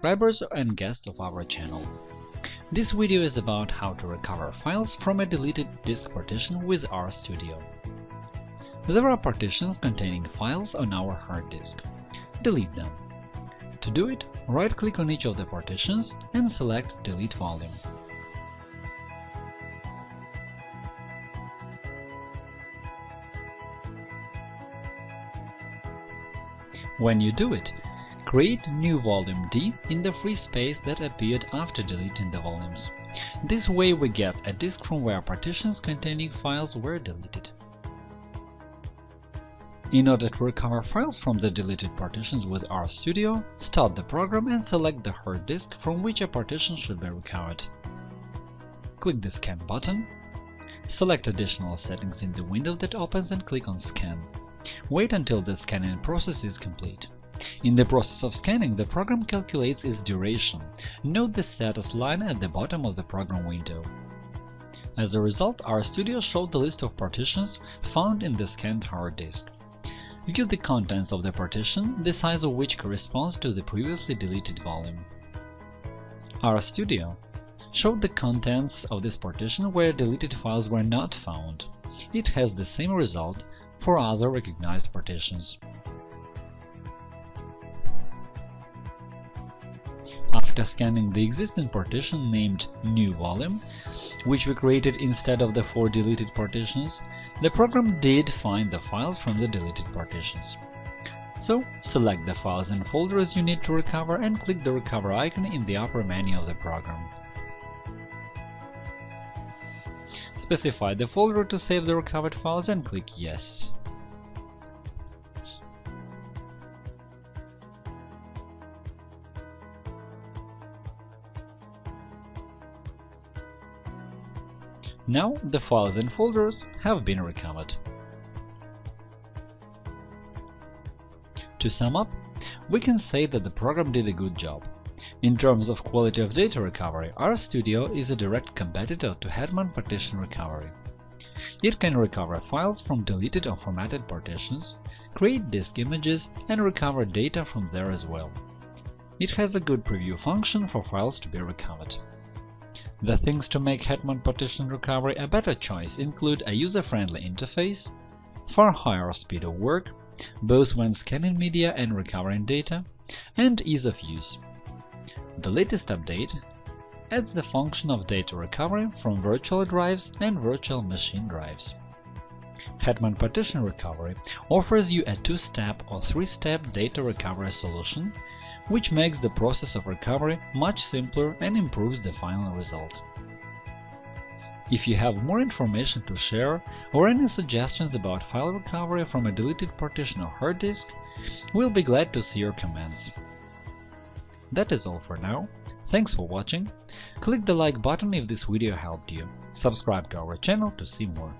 subscribers and guests of our channel. This video is about how to recover files from a deleted disk partition with R-Studio. There are partitions containing files on our hard disk. Delete them. To do it, right-click on each of the partitions and select Delete Volume. When you do it, create new volume D in the free space that appeared after deleting the volumes. This way we get a disk from where partitions containing files were deleted. In order to recover files from the deleted partitions with R-Studio, start the program and select the hard disk from which a partition should be recovered. Click the Scan button. Select additional settings in the window that opens and click on Scan. Wait until the scanning process is complete. In the process of scanning, the program calculates its duration. Note the status line at the bottom of the program window. As a result, R-Studio showed the list of partitions found in the scanned hard disk. View the contents of the partition, the size of which corresponds to the previously deleted volume. R-Studio showed the contents of this partition where deleted files were not found. It has the same result for other recognized partitions. After scanning the existing partition named New Volume, which we created instead of the four deleted partitions, the program did find the files from the deleted partitions. So, select the files and folders you need to recover and click the Recover icon in the upper menu of the program. Specify the folder to save the recovered files and click Yes. Now the files and folders have been recovered. To sum up, we can say that the program did a good job. In terms of quality of data recovery, R-Studio is a direct competitor to Hetman Partition Recovery. It can recover files from deleted or formatted partitions, create disk images, and recover data from there as well. It has a good preview function for files to be recovered. The things to make Hetman Partition Recovery a better choice include a user-friendly interface, far higher speed of work, both when scanning media and recovering data, and ease of use. The latest update adds the function of data recovery from virtual drives and virtual machine drives. Hetman Partition Recovery offers you a two-step or three-step data recovery solution, which makes the process of recovery much simpler and improves the final result. If you have more information to share or any suggestions about file recovery from a deleted partition or hard disk, we'll be glad to see your comments. That is all for now. Thanks for watching. Click the like button if this video helped you. Subscribe to our channel to see more.